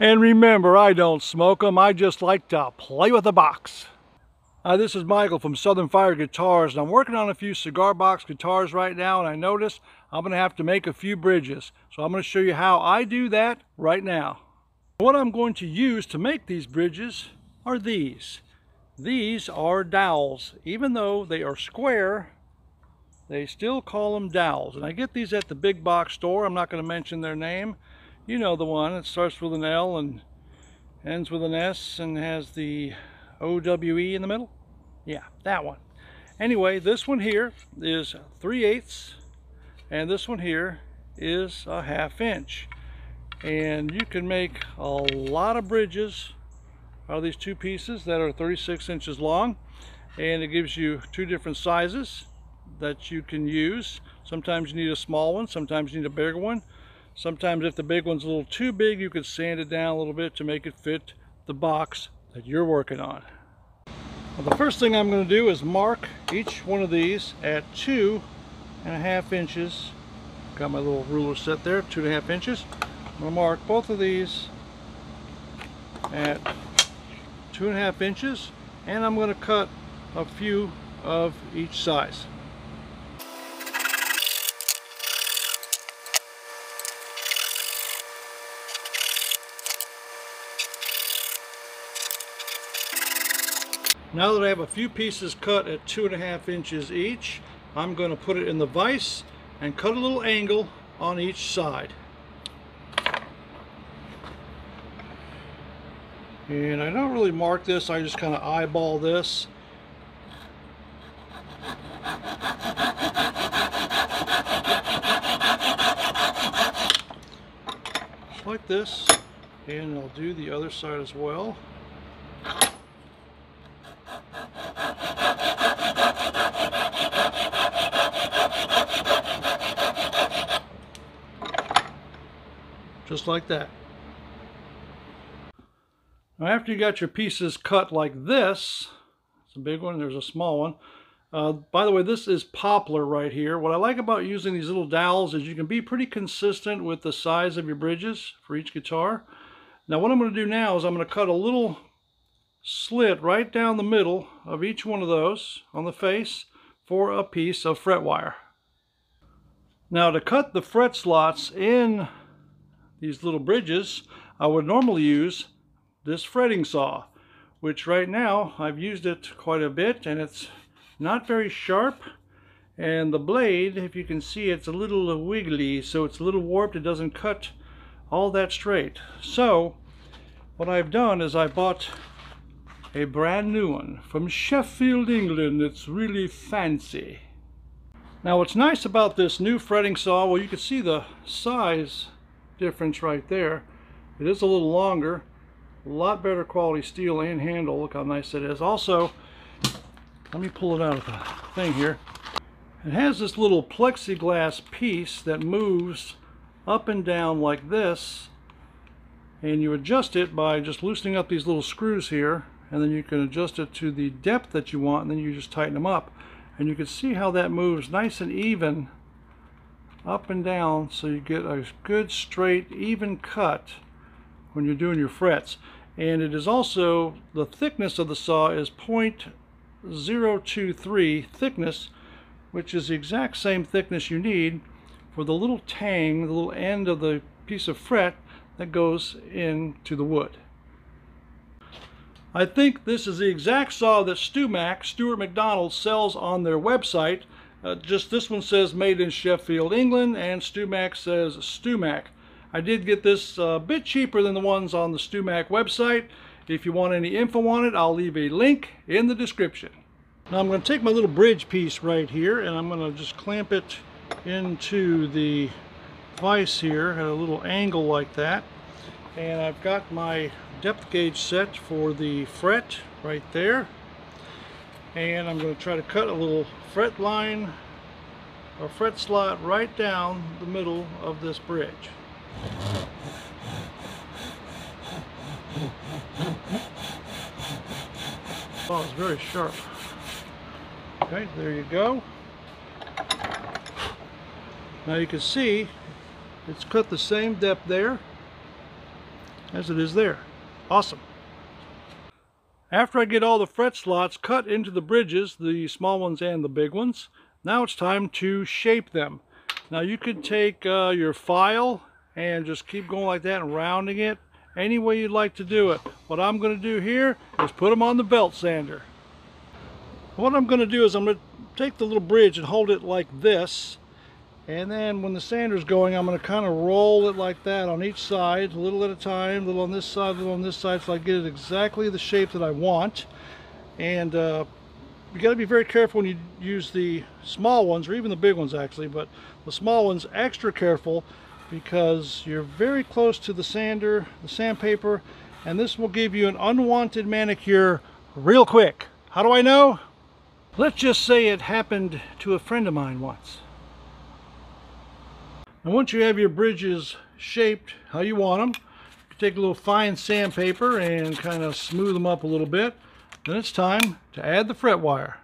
And remember, I don't smoke them, I just like to play with the box. Hi, this is Michael from Southern Fire Guitars, and I'm working on a few cigar box guitars right now, and I noticed I'm going to have to make a few bridges. So I'm going to show you how I do that right now. What I'm going to use to make these bridges are these. These are dowels. Even though they are square, they still call them dowels. And I get these at the big box store. I'm not going to mention their name. You know the one. It starts with an L and ends with an S and has the O-W-E in the middle. Yeah, that one. Anyway, this one here is 3/8 and this one here is a 1/2 inch. And you can make a lot of bridges out of these two pieces that are 36 inches long, and it gives you two different sizes that you can use. Sometimes you need a small one, sometimes you need a bigger one. Sometimes if the big one's a little too big, you could sand it down a little bit to make it fit the box that you're working on. Well, the first thing I'm going to do is mark each one of these at 2.5 inches. Got my little ruler set there, 2.5 inches. I'm going to mark both of these at 2.5 inches, and I'm going to cut a few of each size. Now that I have a few pieces cut at 2.5 inches each, I'm going to put it in the vise and cut a little angle on each side. And I don't really mark this, I just kind of eyeball this. Just like this, and I'll do the other side as well. Just like that. Now, after you got your pieces cut like this, it's a big one, there's a small one. By the way, this is poplar right here. What I like about using these little dowels is you can be pretty consistent with the size of your bridges for each guitar. Now what I'm going to do now is I'm going to cut a little slit right down the middle of each one of those on the face for a piece of fret wire. Now to cut the fret slots in these little bridges, I would normally use this fretting saw, which right now I've used it quite a bit, and it's not very sharp, and the blade, if you can see, it's a little wiggly, so it's a little warped. It doesn't cut all that straight. So what I've done is I bought a brand new one from Sheffield, England. It's really fancy. Now what's nice about this new fretting saw, well, you can see the size difference right there. It is a little longer, a lot better quality steel and handle. Look how nice it is. Also, let me pull it out of the thing here. It has this little plexiglass piece that moves up and down like this, and you adjust it by just loosening up these little screws here, and then you can adjust it to the depth that you want, and then you just tighten them up, and you can see how that moves nice and even up and down, so you get a good straight even cut when you're doing your frets. And it is also, the thickness of the saw is 0.023 thickness, which is the exact same thickness you need for the little tang, the little end of the piece of fret that goes into the wood. I think this is the exact saw that StewMac, Stuart McDonald, sells on their website. Just this one says made in Sheffield, England, and StewMac says StewMac. I did get this a bit cheaper than the ones on the StewMac website. If you want any info on it, I'll leave a link in the description. Now I'm going to take my little bridge piece right here, and I'm going to just clamp it into the vise here at a little angle like that. And I've got my depth gauge set for the fret right there. And I'm going to try to cut a little fret line or fret slot right down the middle of this bridge. Oh, it's very sharp. Okay, there you go. Now you can see it's cut the same depth there as it is there. Awesome. After I get all the fret slots cut into the bridges, the small ones and the big ones, now it's time to shape them. Now you could take your file and just keep going like that and rounding it any way you'd like to do it. What I'm going to do here is put them on the belt sander. What I'm going to do is I'm going to take the little bridge and hold it like this, and then when the sander's going, I'm going to kind of roll it like that on each side, a little at a time, a little on this side, a little on this side, so I get it exactly the shape that I want. And you got to be very careful when you use the small ones, or even the big ones actually, but the small ones extra careful, because you're very close to the sander, the sandpaper, and this will give you an unwanted manicure real quick. How do I know? Let's just say it happened to a friend of mine once. And once you have your bridges shaped how you want them, you take a little fine sandpaper and kind of smooth them up a little bit. Then it's time to add the fret wire.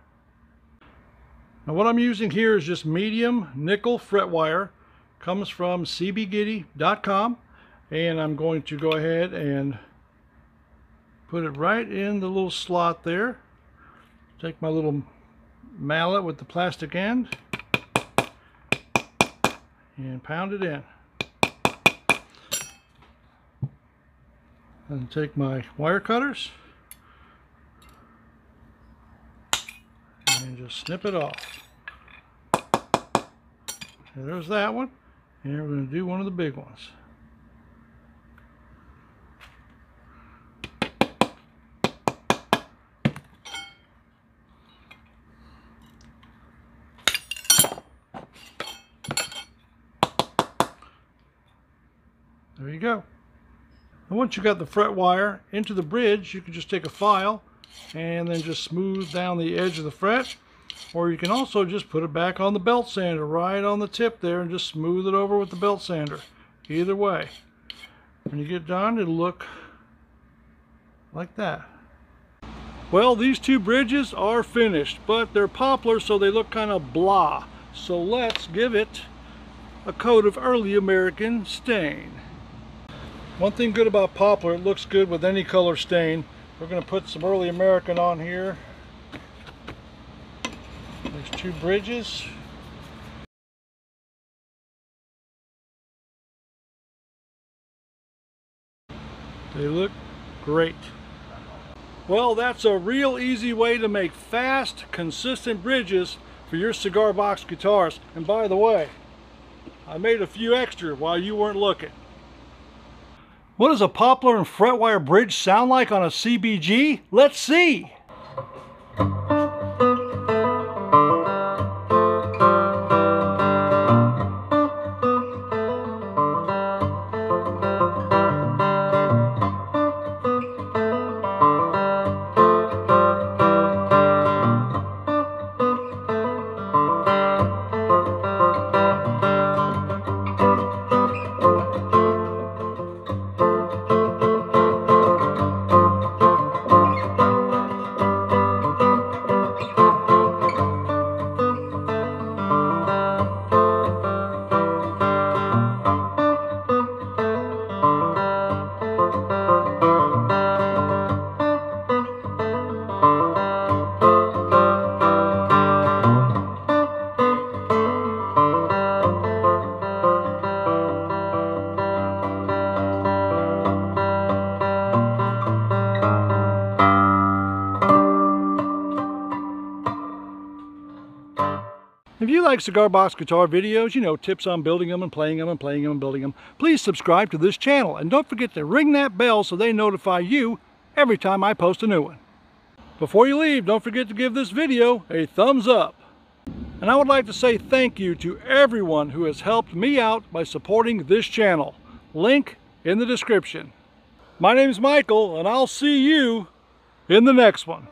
Now what I'm using here is just medium nickel fret wire. Comes from cbgitty.com, and I'm going to go ahead and put it right in the little slot there. Take my little mallet with the plastic end and pound it in. And take my wire cutters and just snip it off. And there's that one, and we're going to do one of the big ones. There you go. And once you got the fret wire into the bridge, you can just take a file and then just smooth down the edge of the fret, or you can also just put it back on the belt sander, right on the tip there, and just smooth it over with the belt sander. Either way, when you get done, it'll look like that. Well, these two bridges are finished, but they're poplar, so they look kind of blah. So let's give it a coat of Early American stain. One thing good about poplar, it looks good with any color stain. We're going to put some Early American on here. There's two bridges. They look great. Well, that's a real easy way to make fast, consistent bridges for your cigar box guitars. And by the way, I made a few extra while you weren't looking. What does a poplar and fret wire bridge sound like on a CBG? Let's see! If you like cigar box guitar videos, you know, tips on building them and playing them and playing them and building them, please subscribe to this channel, and don't forget to ring that bell so they notify you every time I post a new one. Before you leave, don't forget to give this video a thumbs up. And I would like to say thank you to everyone who has helped me out by supporting this channel. Link in the description. My name is Michael, and I'll see you in the next one.